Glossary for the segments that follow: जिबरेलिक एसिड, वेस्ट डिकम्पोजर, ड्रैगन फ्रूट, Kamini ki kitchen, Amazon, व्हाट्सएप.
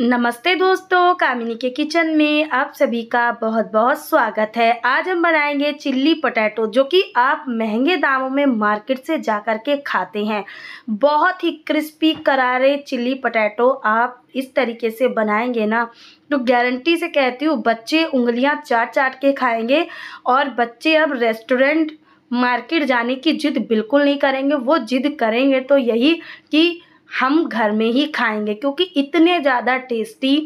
नमस्ते दोस्तों, कामिनी के किचन में आप सभी का बहुत बहुत स्वागत है। आज हम बनाएंगे चिल्ली पोटैटो, जो कि आप महंगे दामों में मार्केट से जा कर के खाते हैं। बहुत ही क्रिस्पी करारे चिल्ली पोटैटो आप इस तरीके से बनाएंगे ना, तो गारंटी से कहती हूँ बच्चे उंगलियां चाट चाट के खाएंगे। और बच्चे अब रेस्टोरेंट मार्केट जाने की जिद बिल्कुल नहीं करेंगे। वो जिद करेंगे तो यही कि हम घर में ही खाएंगे, क्योंकि इतने ज़्यादा टेस्टी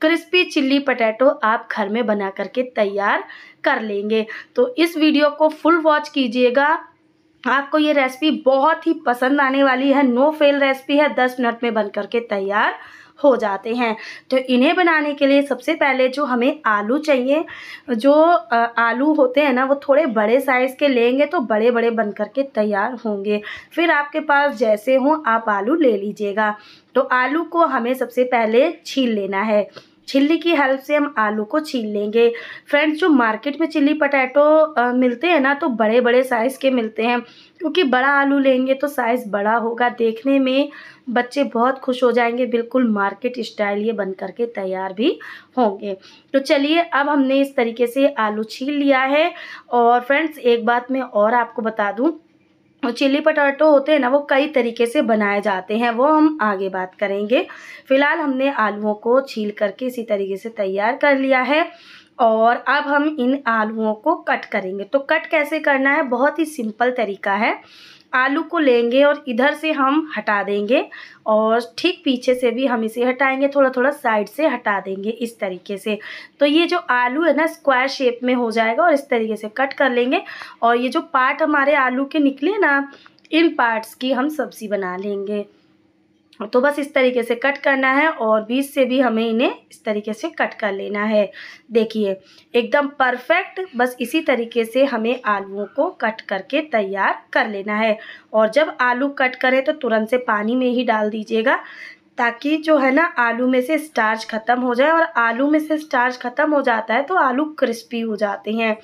क्रिस्पी चिल्ली पोटैटो आप घर में बना करके तैयार कर लेंगे। तो इस वीडियो को फुल वॉच कीजिएगा, आपको ये रेसिपी बहुत ही पसंद आने वाली है। नो फेल रेसिपी है, 10 मिनट में बन करके तैयार हो जाते हैं। तो इन्हें बनाने के लिए सबसे पहले जो हमें आलू चाहिए, जो आलू होते हैं ना, वो थोड़े बड़े साइज़ के लेंगे तो बड़े बड़े बन करके तैयार होंगे। फिर आपके पास जैसे हो आप आलू ले लीजिएगा। तो आलू को हमें सबसे पहले छील लेना है, छिल्ली की हेल्प से हम आलू को छील लेंगे। फ्रेंड्स, जो मार्केट में चिल्ली पोटैटो मिलते हैं ना, तो बड़े बड़े साइज़ के मिलते हैं, क्योंकि बड़ा आलू लेंगे तो साइज़ बड़ा होगा। देखने में बच्चे बहुत खुश हो जाएंगे, बिल्कुल मार्केट स्टाइल ये बन करके तैयार भी होंगे। तो चलिए, अब हमने इस तरीके से आलू छील लिया है। और फ्रेंड्स, एक बात मैं और आपको बता दूँ, चिल्ली पोटैटो होते हैं ना, वो कई तरीके से बनाए जाते हैं, वो हम आगे बात करेंगे। फ़िलहाल हमने आलूओं को छील करके इसी तरीके से तैयार कर लिया है। और अब हम इन आलूओं को कट करेंगे। तो कट कैसे करना है, बहुत ही सिंपल तरीका है। आलू को लेंगे और इधर से हम हटा देंगे, और ठीक पीछे से भी हम इसे हटाएंगे, थोड़ा थोड़ा साइड से हटा देंगे इस तरीके से। तो ये जो आलू है ना, स्क्वायर शेप में हो जाएगा और इस तरीके से कट कर लेंगे। और ये जो पार्ट हमारे आलू के निकले ना, इन पार्ट्स की हम सब्ज़ी बना लेंगे। तो बस इस तरीके से कट करना है, और बीच से भी हमें इन्हें इस तरीके से कट कर लेना है। देखिए, एकदम परफेक्ट। बस इसी तरीके से हमें आलूओं को कट करके तैयार कर लेना है। और जब आलू कट करें तो तुरंत से पानी में ही डाल दीजिएगा, ताकि जो है ना, आलू में से स्टार्च ख़त्म हो जाए। और आलू में से स्टार्च ख़त्म हो जाता है तो आलू क्रिस्पी हो जाते हैं।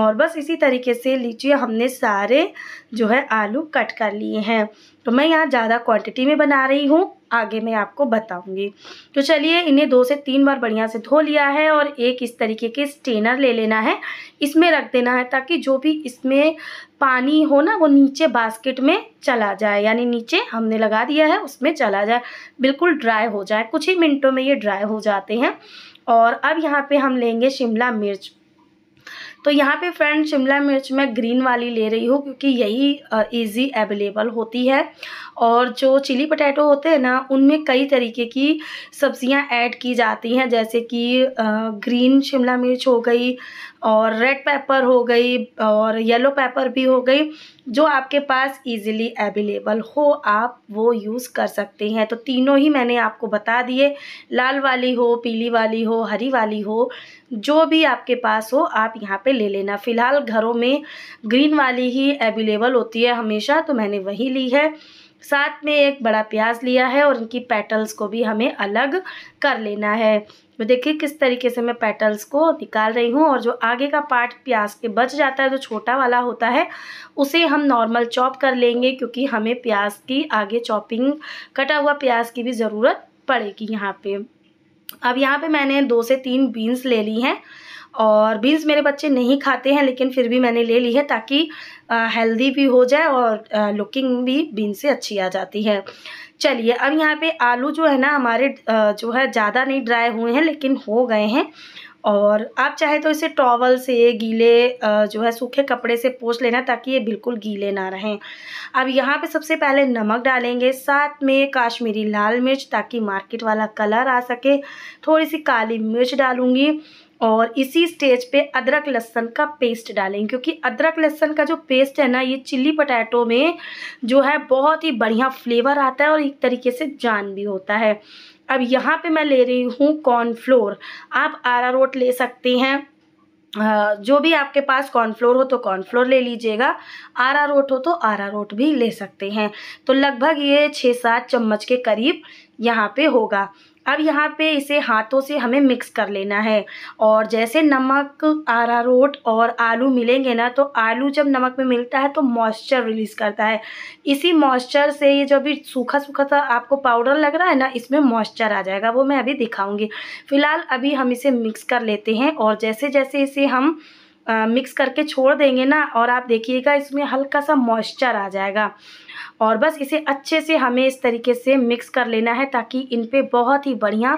और बस इसी तरीके से लीजिए, हमने सारे जो है आलू कट कर लिए हैं। तो मैं यहाँ ज़्यादा क्वांटिटी में बना रही हूँ, आगे मैं आपको बताऊँगी। तो चलिए, इन्हें 2 से 3 बार बढ़िया से धो लिया है। और एक इस तरीके के स्ट्रेनर ले लेना है, इसमें रख देना है, ताकि जो भी इसमें पानी हो ना, वो नीचे बास्केट में चला जाए, यानी नीचे हमने लगा दिया है उसमें चला जाए, बिल्कुल ड्राई हो जाए। कुछ ही मिनटों में ये ड्राई हो जाते हैं। और अब यहाँ पर हम लेंगे शिमला मिर्च। तो यहाँ पे फ्रेंड, शिमला मिर्च मैं ग्रीन वाली ले रही हूँ, क्योंकि यही इजी अवेलेबल होती है। और जो चिली पोटैटो होते हैं ना, उनमें कई तरीके की सब्जियाँ ऐड की जाती हैं, जैसे कि ग्रीन शिमला मिर्च हो गई, और रेड पेपर हो गई, और येलो पेपर भी हो गई। जो आपके पास इजीली अवेलेबल हो आप वो यूज़ कर सकते हैं। तो तीनों ही मैंने आपको बता दिए, लाल वाली हो, पीली वाली हो, हरी वाली हो, जो भी आपके पास हो आप यहाँ पे ले लेना। फ़िलहाल घरों में ग्रीन वाली ही अवेलेबल होती है हमेशा, तो मैंने वही ली है। साथ में एक बड़ा प्याज लिया है, और इनकी पेटल्स को भी हमें अलग कर लेना है। तो देखिए किस तरीके से मैं पेटल्स को निकाल रही हूँ। और जो आगे का पार्ट प्याज के बच जाता है, जो छोटा वाला होता है, उसे हम नॉर्मल चॉप कर लेंगे, क्योंकि हमें प्याज की आगे चॉपिंग, कटा हुआ प्याज की भी ज़रूरत पड़ेगी यहाँ पे। अब यहाँ पे मैंने 2 से 3 बीन्स ले ली हैं। और बीन्स मेरे बच्चे नहीं खाते हैं, लेकिन फिर भी मैंने ले ली है, ताकि हेल्दी भी हो जाए और लुकिंग भी बीन्स से अच्छी आ जाती है। चलिए, अब यहाँ पे आलू जो है ना हमारे जो है ज़्यादा नहीं ड्राई हुए हैं, लेकिन हो गए हैं। और आप चाहे तो इसे टॉवल से, गीले जो है सूखे कपड़े से पोंछ लेना, ताकि ये बिल्कुल गीले ना रहें। अब यहाँ पे सबसे पहले नमक डालेंगे, साथ में कश्मीरी लाल मिर्च, ताकि मार्केट वाला कलर आ सके। थोड़ी सी काली मिर्च डालूँगी, और इसी स्टेज पे अदरक लहसुन का पेस्ट डालेंगे, क्योंकि अदरक लहसुन का जो पेस्ट है ना, ये चिल्ली पोटैटो में जो है बहुत ही बढ़िया फ्लेवर आता है, और एक तरीके से जान भी होता है। अब यहाँ पे मैं ले रही हूँ कॉर्नफ्लोर, आप अरारोट ले सकते हैं, जो भी आपके पास कॉर्नफ्लोर हो तो कॉर्नफ्लोर ले लीजिएगा, अरारोट हो तो अरारोट भी ले सकते हैं। तो लगभग ये 6-7 चम्मच के करीब यहाँ पे होगा। अब यहाँ पे इसे हाथों से हमें मिक्स कर लेना है और जैसे नमक, अरारोट और आलू मिलेंगे ना, तो आलू जब नमक में मिलता है तो मॉइस्चर रिलीज़ करता है। इसी मॉइस्चर से ये जो अभी सूखा सूखा सा आपको पाउडर लग रहा है ना, इसमें मॉइस्चर आ जाएगा, वो मैं अभी दिखाऊंगी। फ़िलहाल अभी हम इसे मिक्स कर लेते हैं और जैसे जैसे इसे हम मिक्स करके छोड़ देंगे ना, और आप देखिएगा इसमें हल्का सा मॉइस्चर आ जाएगा। और बस इसे अच्छे से हमें इस तरीके से मिक्स कर लेना है ताकि इन पे बहुत ही बढ़िया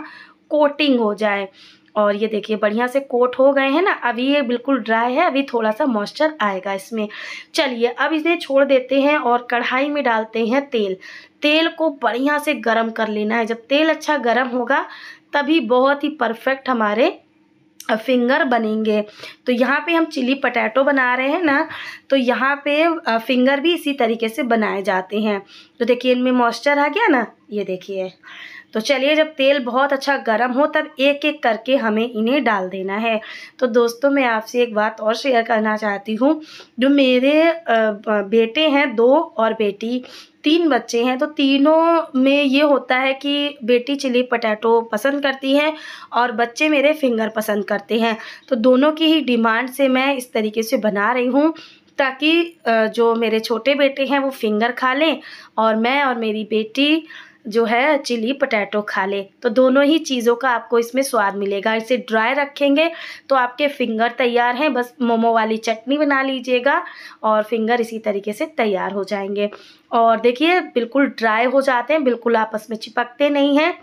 कोटिंग हो जाए। और ये देखिए बढ़िया से कोट हो गए हैं ना, अभी ये बिल्कुल ड्राई है, अभी थोड़ा सा मॉइस्चर आएगा इसमें। चलिए अब इसे छोड़ देते हैं और कढ़ाई में डालते हैं तेल। तेल को बढ़िया से गर्म कर लेना है। जब तेल अच्छा गर्म होगा तभी बहुत ही परफेक्ट हमारे फिंगर बनेंगे। तो यहाँ पे हम चिली पटैटो बना रहे हैं ना, तो यहाँ पे फिंगर भी इसी तरीके से बनाए जाते हैं। तो देखिए इनमें मॉइस्चर आ गया ना, ये देखिए। तो चलिए जब तेल बहुत अच्छा गर्म हो तब एक एक करके हमें इन्हें डाल देना है। तो दोस्तों मैं आपसे एक बात और शेयर करना चाहती हूँ। जो मेरे बेटे हैं 2 और बेटी 3 बच्चे हैं, तो तीनों में ये होता है कि बेटी चिली पटैटो पसंद करती हैं और बच्चे मेरे फिंगर पसंद करते हैं। तो दोनों की ही डिमांड से मैं इस तरीके से बना रही हूँ ताकि जो मेरे छोटे बेटे हैं वो फिंगर खा लें और मैं और मेरी बेटी जो है चिली पटैटो खा ले। तो दोनों ही चीज़ों का आपको इसमें स्वाद मिलेगा। इसे ड्राई रखेंगे तो आपके फिंगर तैयार हैं, बस मोमो वाली चटनी बना लीजिएगा और फिंगर इसी तरीके से तैयार हो जाएंगे। और देखिए बिल्कुल ड्राई हो जाते हैं, बिल्कुल आपस में चिपकते नहीं हैं।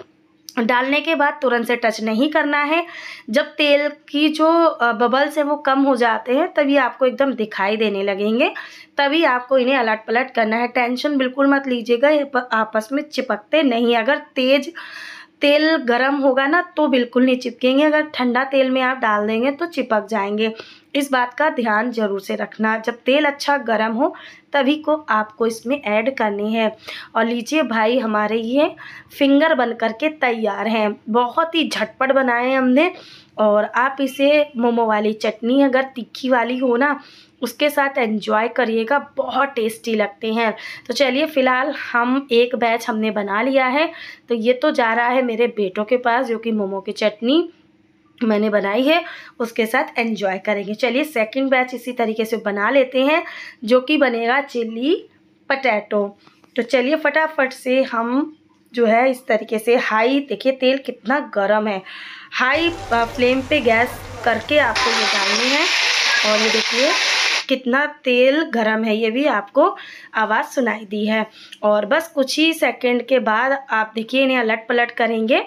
डालने के बाद तुरंत से टच नहीं करना है। जब तेल की जो बबल्स हैं वो कम हो जाते हैं तभी आपको एकदम दिखाई देने लगेंगे, तभी आपको इन्हें अलट पलट करना है। टेंशन बिल्कुल मत लीजिएगा, ये आपस में चिपकते नहीं। अगर तेज तेल गरम होगा ना तो बिल्कुल नहीं चिपकेंगे, अगर ठंडा तेल में आप डाल देंगे तो चिपक जाएंगे। इस बात का ध्यान ज़रूर से रखना। जब तेल अच्छा गरम हो तभी को आपको इसमें ऐड करनी है। और लीजिए भाई हमारे ये फिंगर बन करके तैयार हैं। बहुत ही झटपट बनाए हैं हमने। और आप इसे मोमो वाली चटनी अगर तीखी वाली हो ना, उसके साथ एंजॉय करिएगा, बहुत टेस्टी लगते हैं। तो चलिए फ़िलहाल हम एक बैच हमने बना लिया है। तो ये तो जा रहा है मेरे बेटों के पास, जो कि मोमो की चटनी मैंने बनाई है उसके साथ एंजॉय करेंगे। चलिए सेकंड बैच इसी तरीके से बना लेते हैं, जो कि बनेगा चिली पटैटो। तो चलिए फटाफट से हम जो है इस तरीके से हाई, देखिए तेल कितना गर्म है, हाई फ्लेम पे गैस करके आपको ये डालनी है। और ये देखिए कितना तेल गरम है, ये भी आपको आवाज़ सुनाई दी है। और बस कुछ ही सेकंड के बाद आप देखिए इन्हें अलट पलट करेंगे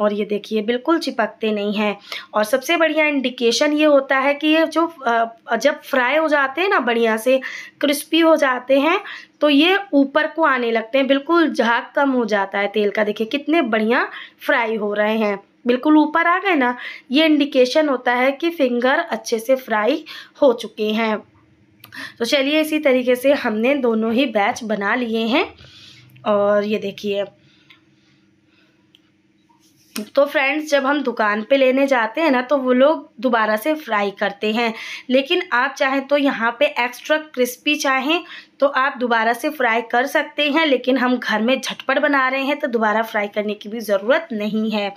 और ये देखिए बिल्कुल चिपकते नहीं हैं। और सबसे बढ़िया इंडिकेशन ये होता है कि ये जो जब फ्राई हो जाते हैं ना, बढ़िया से क्रिस्पी हो जाते हैं, तो ये ऊपर को आने लगते हैं, बिल्कुल झाग कम हो जाता है तेल का। देखिए कितने बढ़िया फ्राई हो रहे हैं, बिल्कुल ऊपर आ गए ना। ये इंडिकेशन होता है कि फिंगर अच्छे से फ्राई हो चुके हैं। तो चलिए इसी तरीके से हमने दोनों ही बैच बना लिए हैं। और ये देखिए, तो फ्रेंड्स जब हम दुकान पे लेने जाते हैं ना, तो वो लोग दोबारा से फ्राई करते हैं, लेकिन आप चाहें तो यहाँ पे एक्स्ट्रा क्रिस्पी चाहें तो आप दोबारा से फ्राई कर सकते हैं। लेकिन हम घर में झटपट बना रहे हैं तो दोबारा फ्राई करने की भी ज़रूरत नहीं है।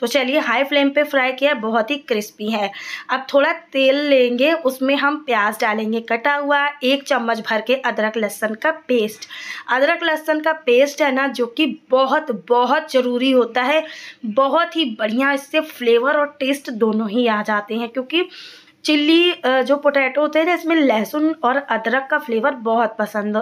तो चलिए हाई फ्लेम पे फ्राई किया, बहुत ही क्रिस्पी है। अब थोड़ा तेल लेंगे, उसमें हम प्याज डालेंगे कटा हुआ, 1 चम्मच भर के अदरक लहसुन का पेस्ट। अदरक लहसुन का पेस्ट है ना, जो कि बहुत बहुत ज़रूरी होता है, बहुत ही बढ़िया। इससे फ्लेवर और टेस्ट दोनों ही आ जाते हैं, क्योंकि चिल्ली जो पोटैटो होते हैं ना, इसमें लहसुन और अदरक का फ्लेवर बहुत पसंद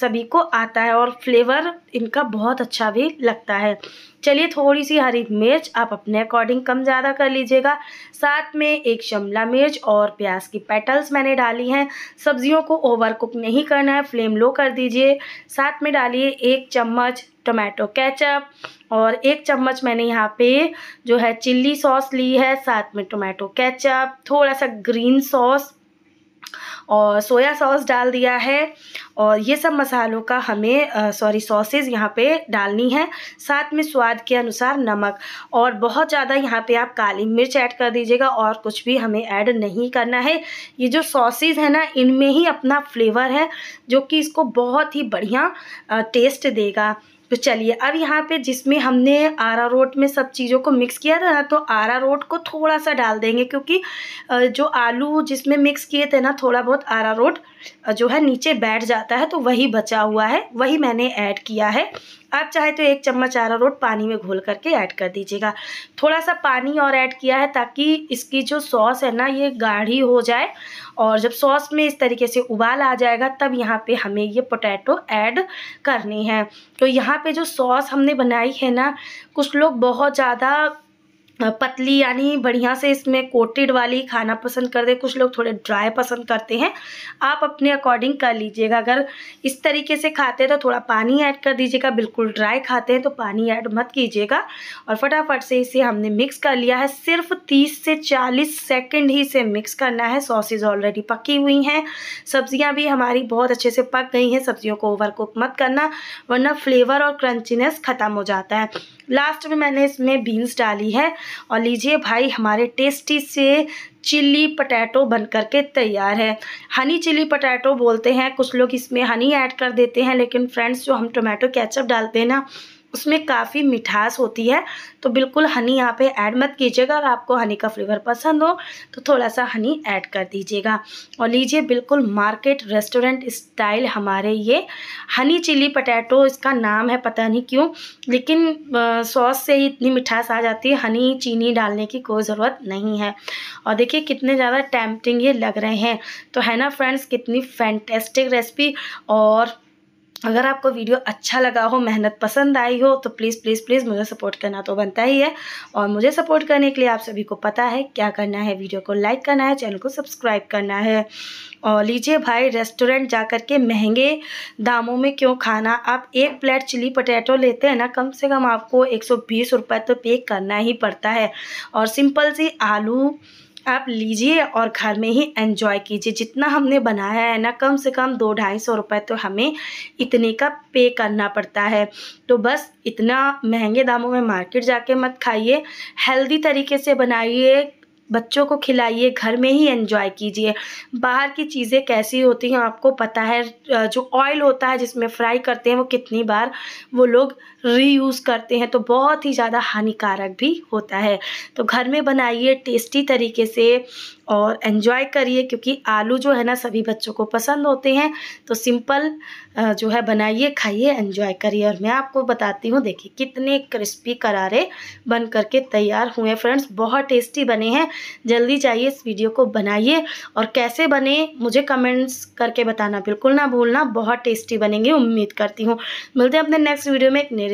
सभी को आता है और फ्लेवर इनका बहुत अच्छा भी लगता है। चलिए थोड़ी सी हरी मिर्च, आप अपने अकॉर्डिंग कम ज़्यादा कर लीजिएगा। साथ में 1 शिमला मिर्च और प्याज की पेटल्स मैंने डाली हैं। सब्जियों को ओवर कुक नहीं करना है, फ्लेम लो कर दीजिए। साथ में डालिए 1 चम्मच टोमेटो केचप और 1 चम्मच मैंने यहाँ पे जो है चिल्ली सॉस ली है। साथ में टोमेटो केचप, थोड़ा सा ग्रीन सॉस और सोया सॉस डाल दिया है। और ये सब मसालों का हमें सॉसेज यहाँ पे डालनी है। साथ में स्वाद के अनुसार नमक, और बहुत ज़्यादा यहाँ पे आप काली मिर्च ऐड कर दीजिएगा। और कुछ भी हमें ऐड नहीं करना है। ये जो सॉसेज है ना, इनमें ही अपना फ्लेवर है, जो कि इसको बहुत ही बढ़िया टेस्ट देगा। तो चलिए अब यहाँ पे जिसमें हमने अरारोट में सब चीज़ों को मिक्स किया था ना, तो अरारोट को थोड़ा सा डाल देंगे क्योंकि जो आलू जिसमें मिक्स किए थे ना, थोड़ा बहुत अरारोट जो है नीचे बैठ जाता है, तो वही बचा हुआ है, वही मैंने ऐड किया है। आप चाहे तो 1 चम्मच अरारोट पानी में घोल करके ऐड कर दीजिएगा। थोड़ा सा पानी और ऐड किया है ताकि इसकी जो सॉस है ना ये गाढ़ी हो जाए, और जब सॉस में इस तरीके से उबाल आ जाएगा तब यहाँ पे हमें ये पोटैटो ऐड करनी है। तो यहाँ पे जो सॉस हमने बनाई है ना, कुछ लोग बहुत ज़्यादा पतली यानी बढ़िया से इसमें कोटेड वाली खाना पसंद करते हैं, कुछ लोग थोड़े ड्राई पसंद करते हैं, आप अपने अकॉर्डिंग कर लीजिएगा। अगर इस तरीके से खाते हैं तो थोड़ा पानी ऐड कर दीजिएगा, बिल्कुल ड्राई खाते हैं तो पानी ऐड मत कीजिएगा। और फटाफट से इसे हमने मिक्स कर लिया है, सिर्फ 30 से 40 सेकेंड ही इसे मिक्स करना है। सॉसेज ऑलरेडी पकी हुई हैं, सब्जियाँ भी हमारी बहुत अच्छे से पक गई हैं। सब्जियों को ओवरकुक मत करना वरना फ्लेवर और क्रंचीनेस ख़त्म हो जाता है। लास्ट में मैंने इसमें बीन्स डाली है, और लीजिए भाई हमारे टेस्टी से चिली पटैटो बन करके तैयार है। हनी चिली पटैटो बोलते हैं, कुछ लोग इसमें हनी ऐड कर देते हैं, लेकिन फ्रेंड्स जो हम टोमेटो केचप डालते हैं ना उसमें काफ़ी मिठास होती है, तो बिल्कुल हनी यहाँ पे ऐड मत कीजिएगा। अगर आपको हनी का फ्लेवर पसंद हो तो थोड़ा सा हनी ऐड कर दीजिएगा। और लीजिए बिल्कुल मार्केट रेस्टोरेंट स्टाइल हमारे ये हनी चिली पटैटो, इसका नाम है पता नहीं क्यों, लेकिन सॉस से ही इतनी मिठास आ जाती है, हनी चीनी डालने की कोई ज़रूरत नहीं है। और देखिए कितने ज़्यादा टेम्पटिंग ये लग रहे हैं, तो है ना फ्रेंड्स कितनी फैंटेस्टिक रेसिपी। और अगर आपको वीडियो अच्छा लगा हो, मेहनत पसंद आई हो, तो प्लीज़ प्लीज़ प्लीज़ मुझे सपोर्ट करना तो बनता ही है, और मुझे सपोर्ट करने के लिए आप सभी को पता है क्या करना है, वीडियो को लाइक करना है, चैनल को सब्सक्राइब करना है। और लीजिए भाई रेस्टोरेंट जा कर के महंगे दामों में क्यों खाना, आप एक प्लेट चिली पोटैटो लेते हैं ना, कम से कम आपको 120 रुपये तो पे करना ही पड़ता है। और सिंपल सी आलू आप लीजिए और घर में ही एंजॉय कीजिए। जितना हमने बनाया है ना, कम से कम 200-250 रुपये तो हमें इतने का पे करना पड़ता है, तो बस इतना महंगे दामों में मार्केट जाके मत खाइए, हेल्दी तरीके से बनाइए, बच्चों को खिलाइए, घर में ही एंजॉय कीजिए। बाहर की चीज़ें कैसी होती हैं आपको पता है, जो ऑयल होता है जिसमें फ्राई करते हैं वो कितनी बार वो लोग रीयूज़ करते हैं, तो बहुत ही ज़्यादा हानिकारक भी होता है। तो घर में बनाइए टेस्टी तरीके से और एंजॉय करिए, क्योंकि आलू जो है ना सभी बच्चों को पसंद होते हैं, तो सिंपल जो है बनाइए, खाइए, एंजॉय करिए। और मैं आपको बताती हूँ, देखिए कितने क्रिस्पी करारे बन करके तैयार हुए फ्रेंड्स, बहुत टेस्टी बने हैं। जल्दी जाइए इस वीडियो को बनाइए, और कैसे बने मुझे कमेंट्स करके बताना बिल्कुल ना भूलना, बहुत टेस्टी बनेंगे उम्मीद करती हूँ। मिलते हैं अपने नेक्स्ट वीडियो में एक नई